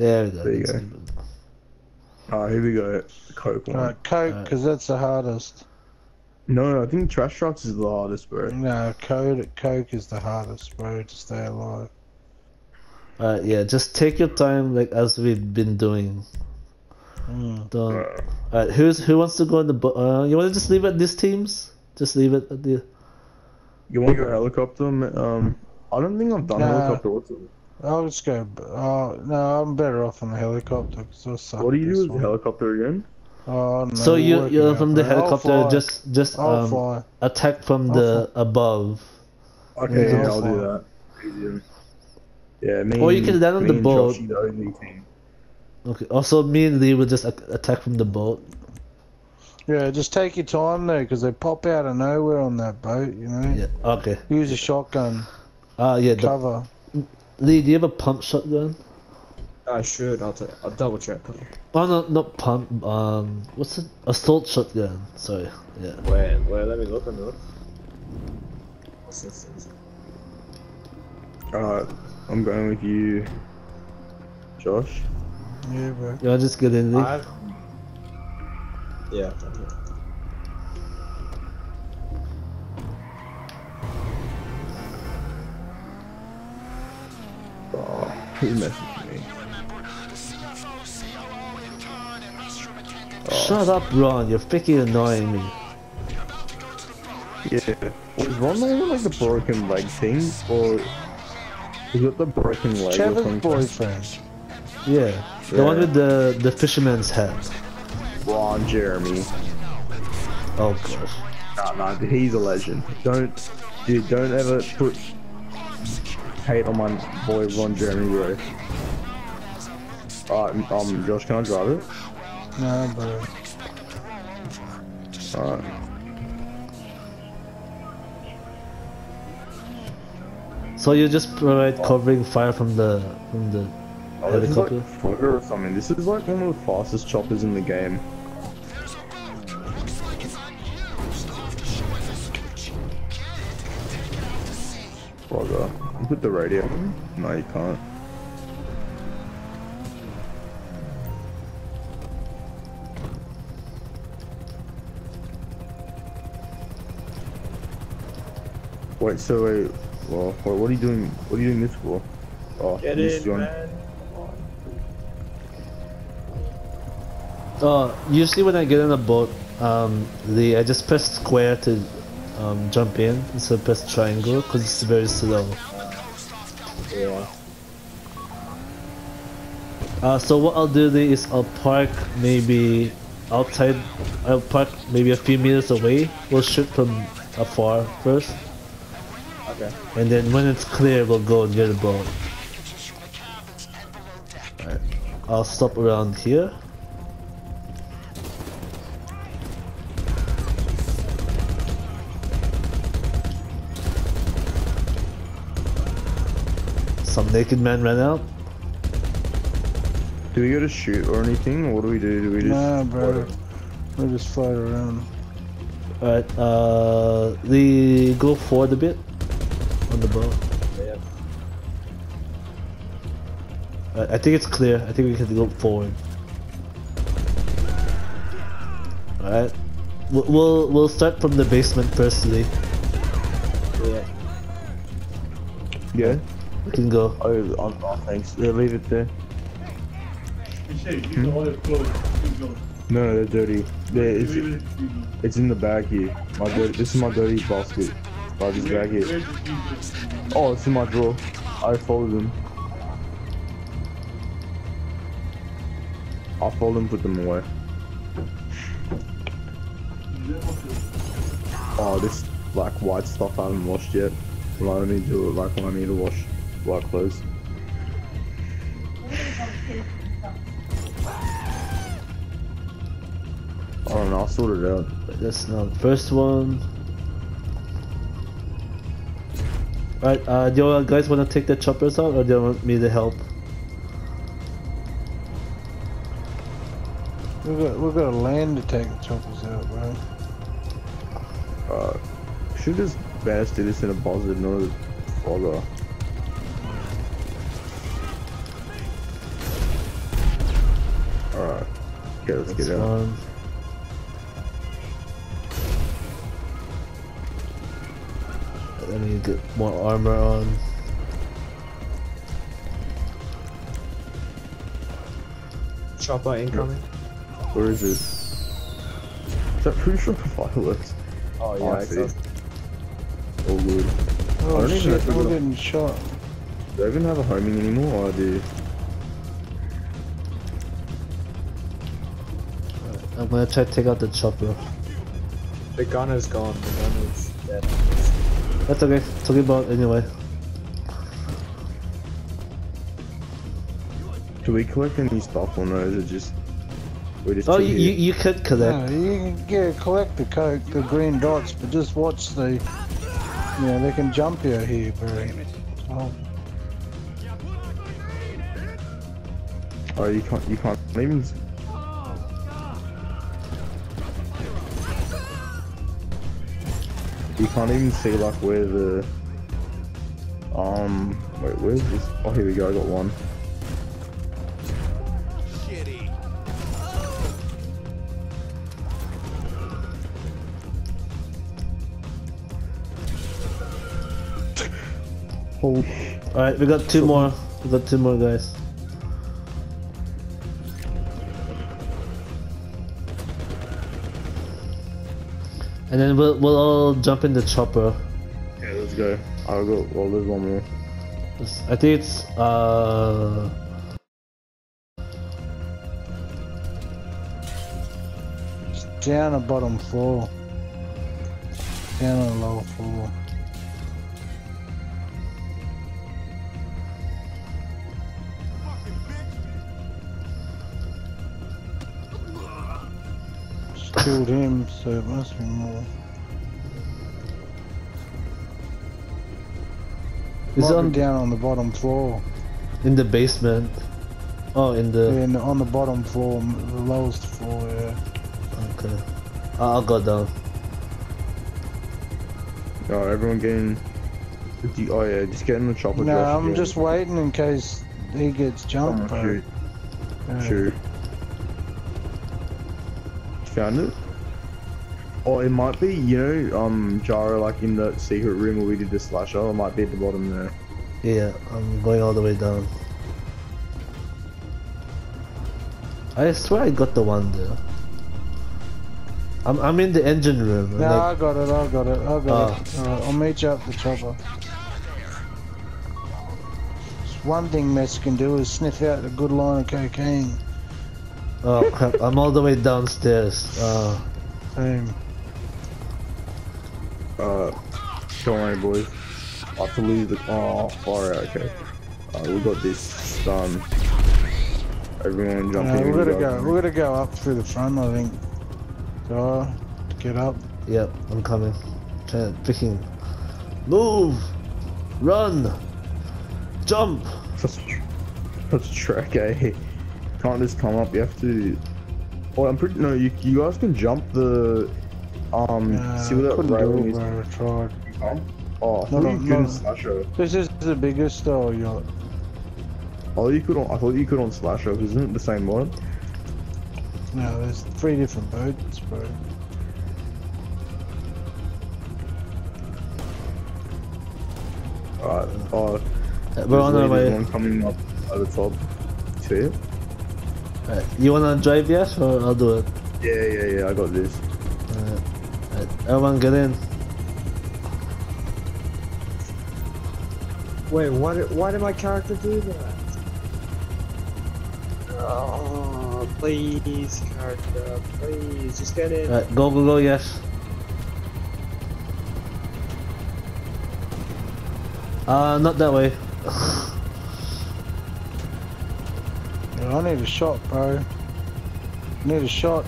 There it is. There you go. All right, here we go. Coke one. Coke, because that's the hardest. No, I think trash trucks is the hardest, bro. No, Coke is the hardest, bro, to stay alive. Yeah, just take your time, like as we've been doing. Don't. Alright, who wants to go in the? You want to just leave it at these teams? Just leave it at the. You want to go helicopter? I don't think I've done helicopter. What's it? I'll just go. No, I'm better off on the helicopter. What do you do with the helicopter again? Oh, no, so you're from the helicopter, just attack from the above. Okay, yeah, I'll do that. Easier. Yeah, or you can land on the boat. Okay. Also, me and Lee will just attack from the boat. Yeah, just take your time though, because they pop out of nowhere on that boat, you know. Yeah. Okay. Use a shotgun. Yeah. Cover. Lee, do you have a pump shotgun? I should. I'll double check. Oh no, not pump. What's it? Assault shotgun. Sorry. Yeah. Wait. Let me look on this. What's this? Alright, I'm going with you, Josh. Yeah, bro. Yeah, just get in there. Yeah. Oh, he messaged me. Shut up, Ron, you're freaking annoying me. Yeah. Was Ron wearing like the broken leg thing? Or is it the broken leg? Trevor's boyfriend. Yeah. The one with the fisherman's hat. Ron Jeremy. Oh gosh. Nah, he's a legend. Don't ever put hate on my boy Ron Jeremy, bro. Alright, Josh, can I drive it? No, bro. Alright. So you just provide covering fire from the helicopter? This is like fire or something. This is like one of the fastest choppers in the game. Roger. You put the radio on? No, you can't. Wait, so wait. Well, what are you doing? What are you doing this for? Oh, get in, man. Usually when I get in a boat, I just press square to jump in instead of press triangle because it's very slow. Yeah. So what I'll do there is I'll park maybe outside. I'll park maybe a few meters away. We'll shoot from afar first. Okay. And then when it's clear, we'll go and get a boat. Alright. I'll stop around here. Some naked man ran out. Do we go to shoot or anything? Or what do we do? Do we just... Nah, bro. We just fly around. Alright, we go forward a bit. On the boat. Yeah. I think it's clear. I think we can go forward. Alright. We'll start from the basement first, Lee. Yeah. Yeah? We can go. Oh, thanks. Yeah, leave it there. No, they're dirty. It's in the bag here. This is my dirty basket. This bag here. Oh, it's in my drawer. I fold them, put them away. Oh, this like white stuff I haven't washed yet. Well, I need to do it like when I need to wash white clothes. I don't know, I'll sort it out. That's not the first one. Alright, do you guys want to take the choppers out, or do you want me to help? We've got a land to take the choppers out, bro. Should just bastard this in a buzzard in order to follow. Alright. Okay, let's get out. I need to get more armor on. Chopper incoming. Where is it? Is that pretty sure the fireworks? Oh yeah, I see. Oh lord. Oh shit, I'm getting shot. Do I even have a homing anymore? I do. I'm gonna try to take out the chopper. The gun is gone, the gun is dead. That's okay, talk about it anyway. Do we collect any stuff or no? Is it just... We're just you could collect. No, you can collect the green dots, but just watch the... You know, they can jump you here, bro. Oh, you can't even... You can't even see like where the wait, where's this? Oh, here we go. I got one. Holy! All right, we got two more. We got two more guys. And then we'll all jump in the chopper. Yeah, let's go. I'll go. Well, there's one more. I think it's It's down the bottom floor. Down on the lower floor. Killed him, so it must be more. He's on down on the bottom floor. In the basement. Oh, in the. Yeah, on the bottom floor, the lowest floor. Yeah. Okay. I'll go down. Alright, everyone getting. Oh yeah, just getting the chopper. No, I'm just waiting in case he gets jumped. Oh, shoot. Yeah. Shoot. Found it? Oh, it might be, you know, Jaro, like in the secret room where we did the slasher. It might be at the bottom there. Yeah, I'm going all the way down. I swear I got the one there. I'm in the engine room. No, like... I got it. Alright, I'll meet you up the chopper. One thing Mess can do is sniff out a good line of cocaine. Oh crap, I'm all the way downstairs. Same. Don't worry boys. I have to leave the- oh, far out, okay. We got this, everyone jumping in. We're gonna go up through the front, I think. So, get up. Yep, I'm coming. Picking. Move! Run! Jump! That's track, eh? Can't just come up. You have to. Oh, I'm pretty. No, you guys can jump the. See what that rail is. Oh, I thought you couldn't slasher. This is the biggest though, yacht. Oh, you could. I thought you could on slasher. Isn't it the same one? No, there's three different boats, bro. Alright. Oh, we're on our way. One coming up at the top. See it? You wanna drive, yes, or I'll do it? Yeah, I got this. Alright, everyone get in. Wait, why did my character do that? Oh, please, character, please, just get in. Alright, go, yes. Not that way. I need a shot, bro. I need a shot.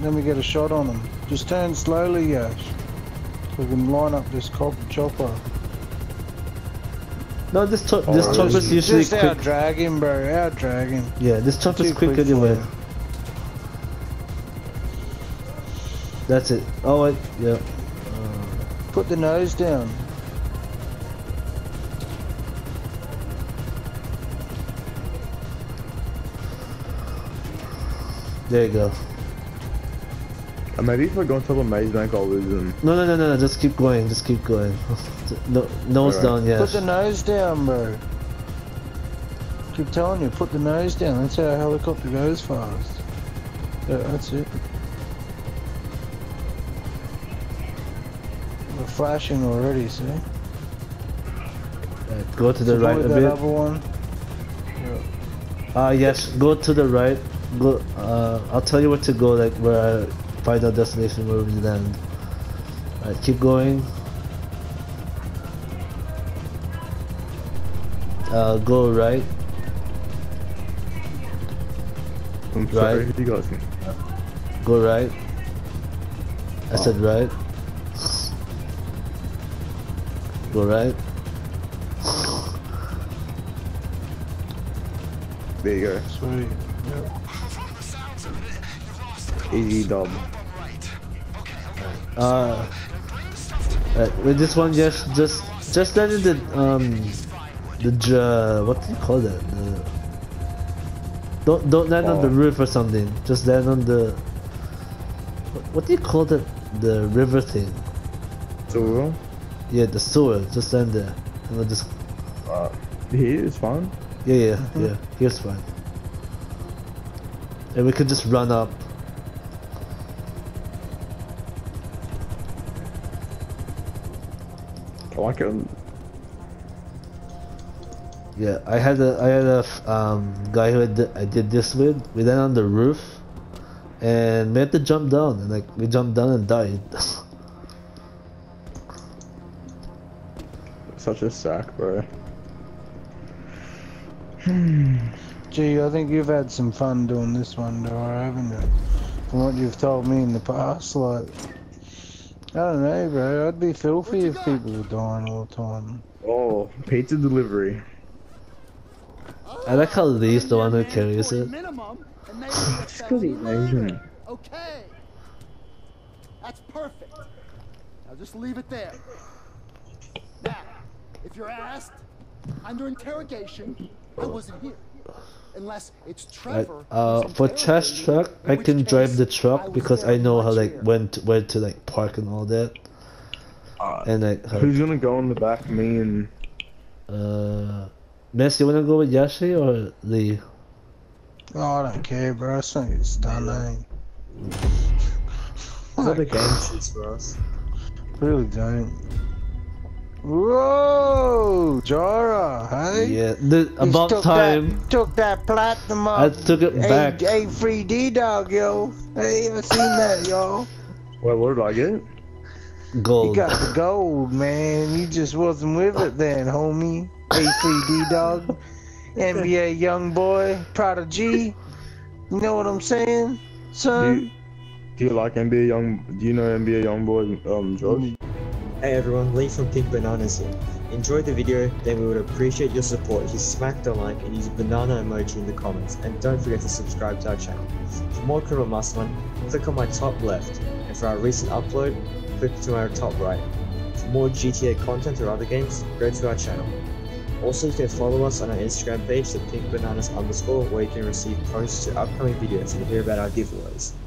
Let me get a shot on him. Just turn slowly, yeah. So we can line up this chopper. No, this chopper's usually just quick. Just out-drag him, bro. Out-drag him. Yeah, this chopper's quick anyway. That's it. Oh, wait. Yeah. Put the nose down. There you go. Maybe if I go into the Maze Bank, I'll lose him. No, just keep going, No, nose down, yes. Put the nose down, bro. Keep telling you, put the nose down. That's how a helicopter goes fast. Yeah, that's it. We're flashing already, see? Right, go to the right a bit. Other one. Yeah. Yes, go to the right. Go, I'll tell you where to go, like where I find our destination where we land. Alright, keep going. Go right. I'm sorry, you got me. Go right. I said right. Go right. There you go. Sweet. Yep. Easy dub. Right, with this one, just let it what do you call that? Don't land on the roof or something. Just land on the what do you call that? The river thing. Sewer. Yeah, the sewer. Just land there. And I'll just. Here is fine. Yeah. Here's fine. And we could just run up. I like it. Yeah, I had a guy who I did this with. We landed on the roof, and we had to jump down, and like we jumped down and died. Such a sack, bro. Gee, I think you've had some fun doing this one, though, haven't you? From what you've told me in the past, like, I don't know, bro. I'd be filthy if people were dying all the time. Oh, pizza delivery. I like how Lee's the one who carries it. It's because he's Asian. Okay, that's perfect. Now just leave it there. Now, if you're asked, under interrogation, I wasn't here. Unless it's Trevor. For trash truck, I can drive the truck because I know how like where to like park and all that. And like who's gonna go in the back? Me and Mess, you wanna go with Yashi or Lee? Oh, I don't care, bro. I think it's done. What the game is for us? Really don't. Whoa, Jara, hey? Yeah, about time. Took that platinum up. I took it back. Hey, free D-Dog, yo. I ain't even seen that, yo. Well, where did I get it? Gold. You got the gold, man. You just wasn't with it then, homie. A3D Dog, NBA Young Boy, Prodigy. You know what I'm saying, son? Do you like NBA Young? Do you know NBA Young Boy, George? Hey everyone, Lee from Pink Bananas here. Enjoyed the video, then we would appreciate your support if you smack the like and use a banana emoji in the comments, and don't forget to subscribe to our channel. For more Criminal Mastermind, click on my top left, and for our recent upload, click to our top right. For more GTA content or other games, go to our channel. Also, you can follow us on our Instagram page at pinkbananas_, where you can receive posts to upcoming videos and hear about our giveaways.